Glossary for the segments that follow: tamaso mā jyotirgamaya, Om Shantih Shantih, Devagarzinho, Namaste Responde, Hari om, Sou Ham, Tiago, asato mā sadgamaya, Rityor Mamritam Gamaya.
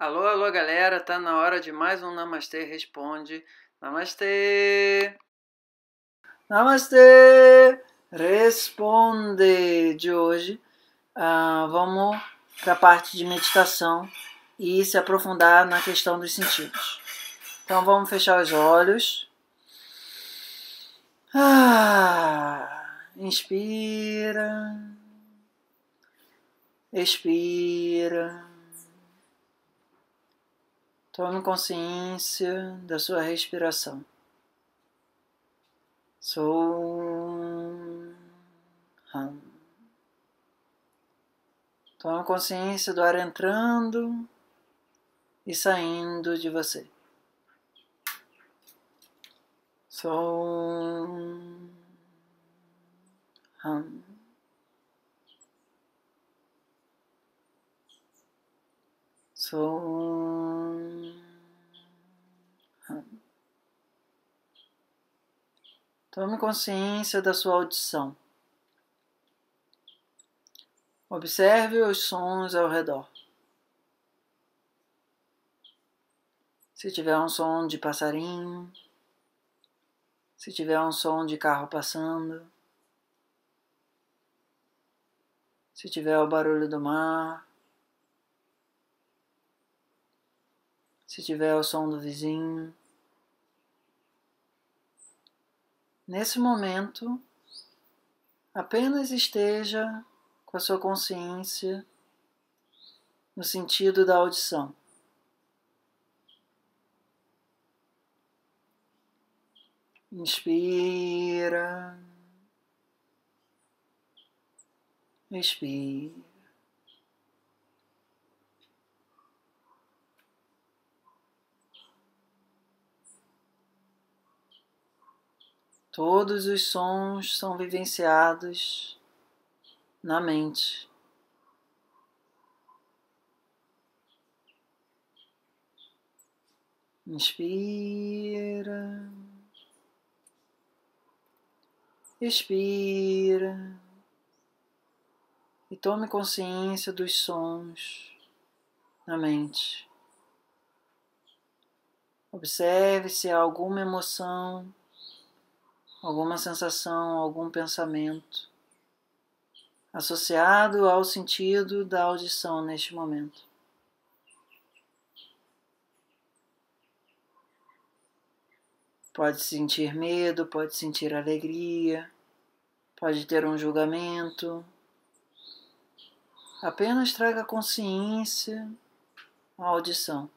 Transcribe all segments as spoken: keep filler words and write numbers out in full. Alô, alô galera, tá na hora de mais um Namaste Responde. Namastê! Namastê! Responde! De hoje, ah, vamos para a parte de meditação e se aprofundar na questão dos sentidos. Então vamos fechar os olhos. Ah, inspira. Expira. Tome consciência da sua respiração. Sou Ham. Tome consciência do ar entrando e saindo de você. Sou Ham. Sou Ham. Tome consciência da sua audição. Observe os sons ao redor. Se tiver um som de passarinho, se tiver um som de carro passando, se tiver o barulho do mar, se tiver o som do vizinho. Nesse momento, apenas esteja com a sua consciência no sentido da audição. Inspira. Expira. Todos os sons são vivenciados na mente. Inspira. Expira. E tome consciência dos sons na mente. Observe se há alguma emoção, alguma sensação, algum pensamento associado ao sentido da audição neste momento. Pode sentir medo, pode sentir alegria, pode ter um julgamento. Apenas traga consciência à audição.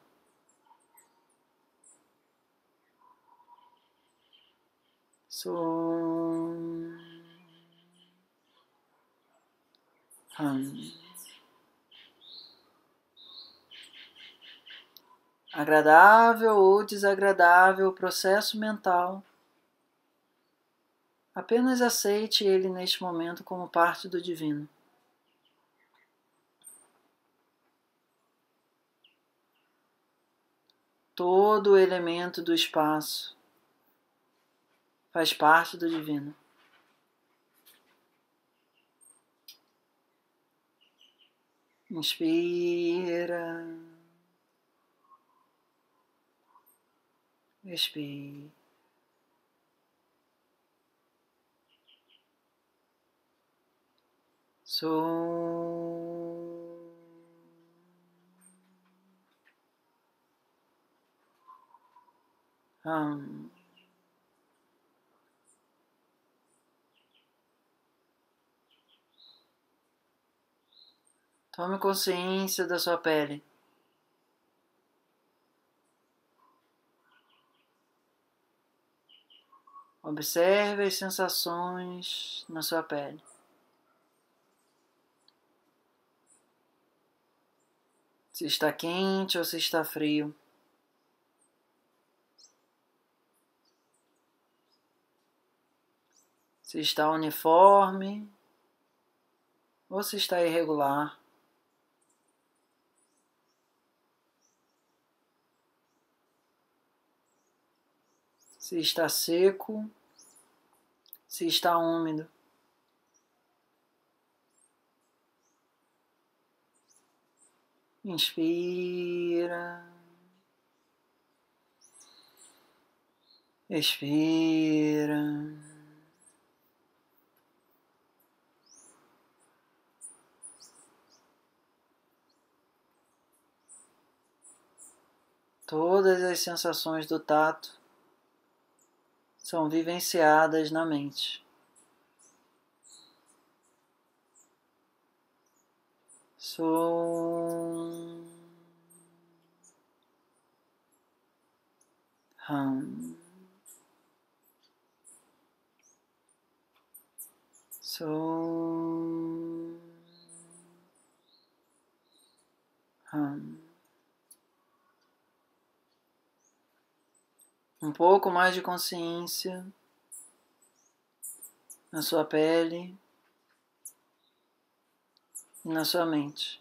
Sou Ham. Agradável ou desagradável o processo mental, apenas aceite ele neste momento como parte do divino. Todo o elemento do espaço faz parte do divino. Inspira. Expira. Sou Ham. Tome consciência da sua pele. Observe as sensações na sua pele. Se está quente ou se está frio. Se está uniforme ou se está irregular. Se está seco, se está úmido. Inspira. Expira. Todas as sensações do tato são vivenciadas na mente. Sou Ham. Sou Ham. Um pouco mais de consciência na sua pele e na sua mente.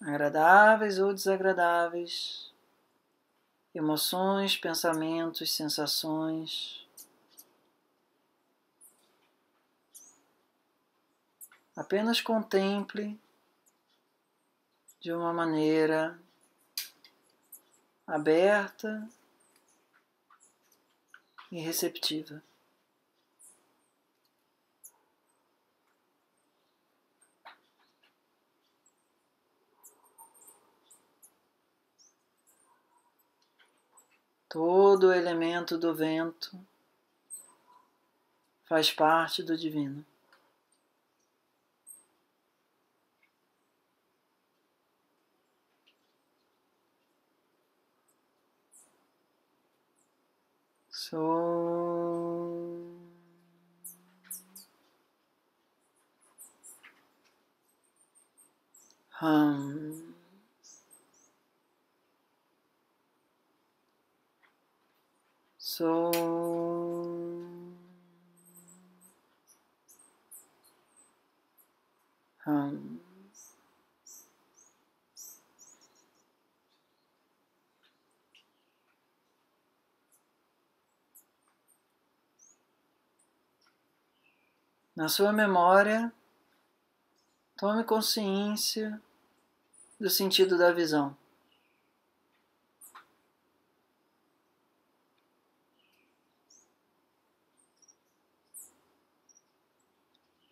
Agradáveis ou desagradáveis, emoções, pensamentos, sensações. Apenas contemple de uma maneira aberta e receptiva. Todo o elemento do vento faz parte do divino. Sou Hum. Sou Hum. Na sua memória, tome consciência do sentido da visão.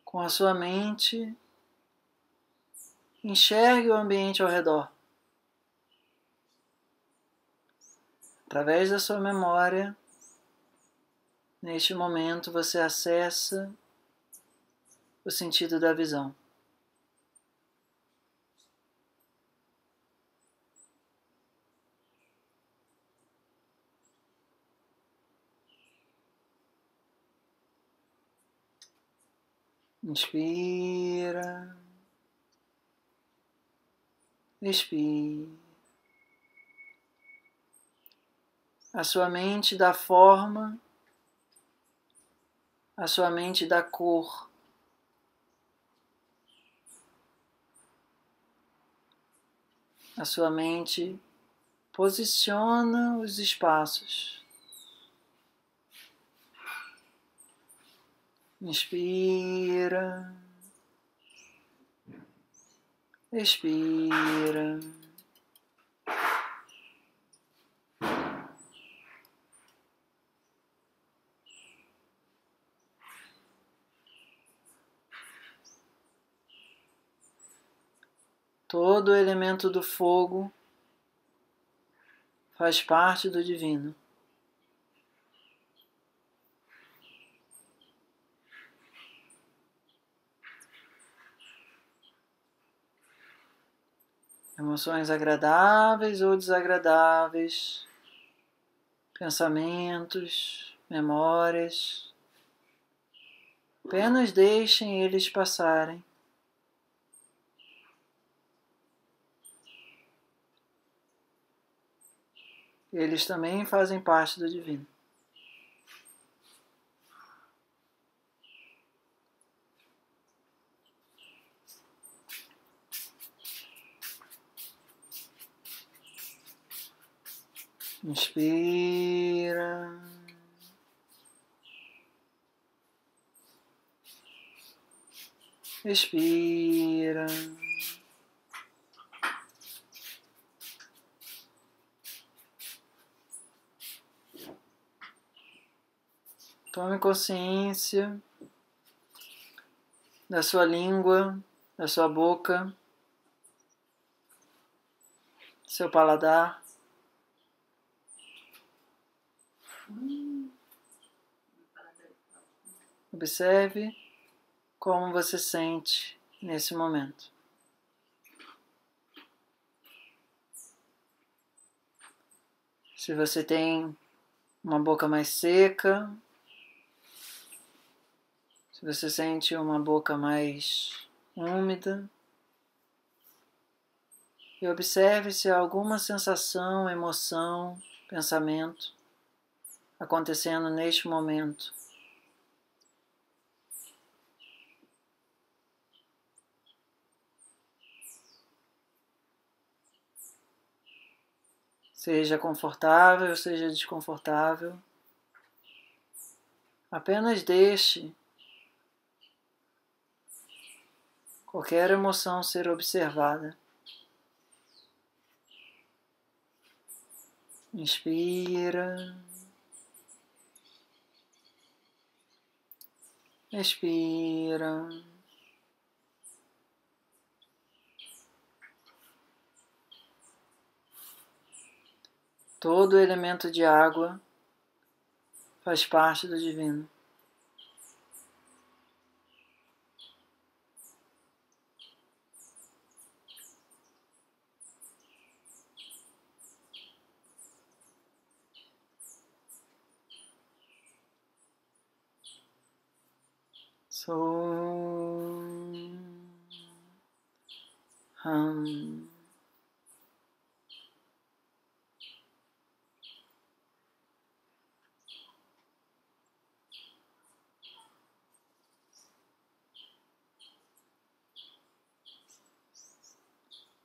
Com a sua mente, enxergue o ambiente ao redor. Através da sua memória, neste momento você acessa o sentido da visão. Inspira. Expira. A sua mente dá forma, a sua mente dá cor. A sua mente posiciona os espaços. Inspira. Expira. Todo o elemento do fogo faz parte do divino. Emoções agradáveis ou desagradáveis, pensamentos, memórias, apenas deixem eles passarem. Eles também fazem parte do divino. Inspira. Respira. Tome consciência da sua língua, da sua boca, seu paladar. Observe como você sente nesse momento. Se você tem uma boca mais seca, se você sente uma boca mais úmida, e observe se há alguma sensação, emoção, pensamento acontecendo neste momento. Seja confortável, seja desconfortável, apenas deixe qualquer emoção ser observada. Inspira. Expira. Todo elemento de água faz parte do divino. Sou Ham.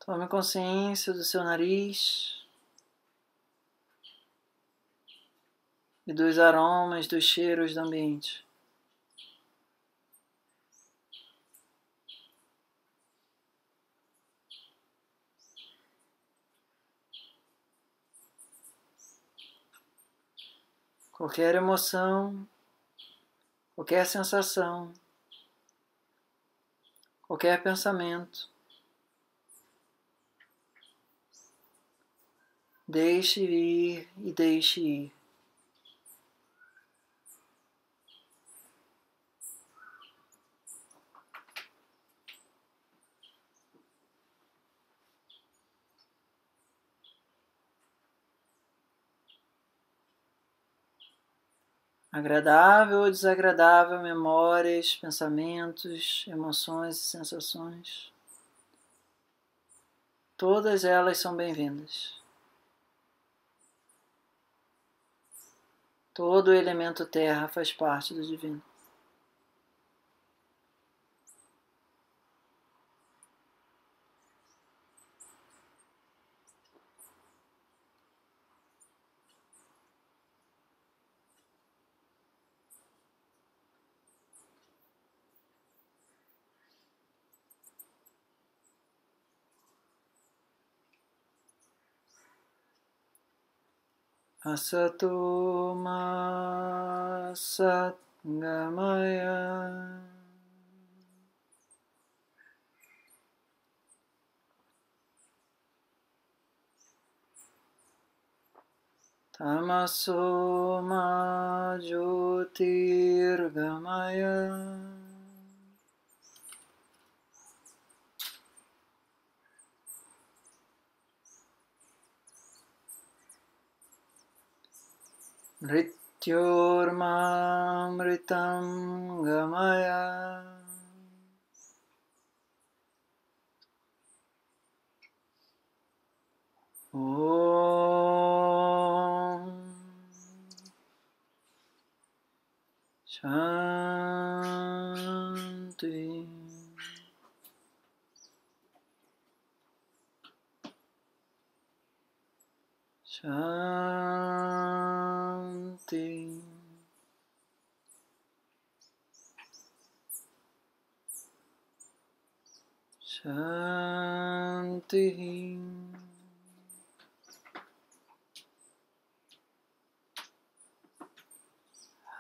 Tome consciência do seu nariz e dos aromas, dos cheiros do ambiente. Qualquer emoção, qualquer sensação, qualquer pensamento, deixe ir e deixe ir. Agradável ou desagradável, memórias, pensamentos, emoções e sensações, todas elas são bem-vindas. Todo elemento terra faz parte do divino. Asato mā sadgamaya. Tamaso mā jyotirgamaya. Rityor Mamritam Gamaya. Om Shantih Shantih Shantih.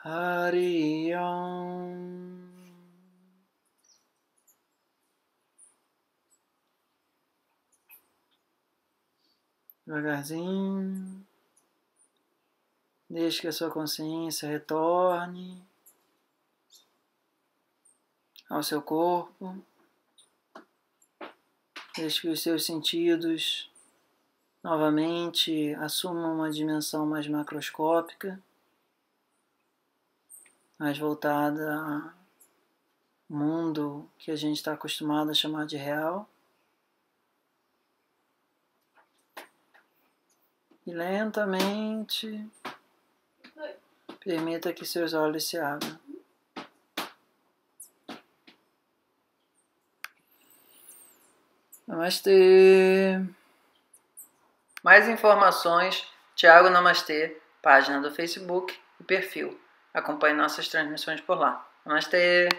Hari om. Devagarzinho, deixe que a sua consciência retorne ao seu corpo, deixe que os seus sentidos novamente assumam uma dimensão mais macroscópica, mais voltada ao mundo que a gente está acostumado a chamar de real. E lentamente, permita que seus olhos se abram. Namastê! Mais informações, Tiago Namastê, página do Facebook e perfil. Acompanhe nossas transmissões por lá. Namastê!